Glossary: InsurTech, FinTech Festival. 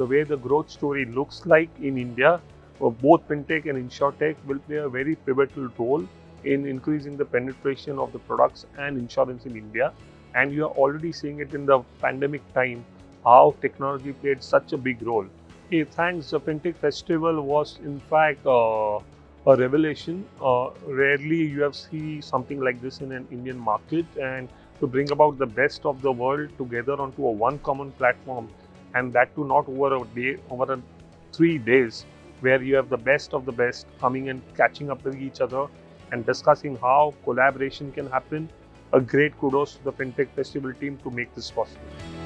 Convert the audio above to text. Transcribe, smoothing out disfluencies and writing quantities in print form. the way the growth story looks like in India of both FinTech and InsurTech will play a very pivotal role in increasing the penetration of the products and insurance in India. And you are already seeing it in the pandemic time, how technology played such a big role. Hey, thanks, the FinTech Festival was in fact a revelation. Rarely you have seen something like this in an Indian market, and to bring about the best of the world together onto a one common platform, and that too not over a day, over 3 days, where you have the best of the best coming and catching up with each other and discussing how collaboration can happen. A great kudos to the FinTech Festival team to make this possible.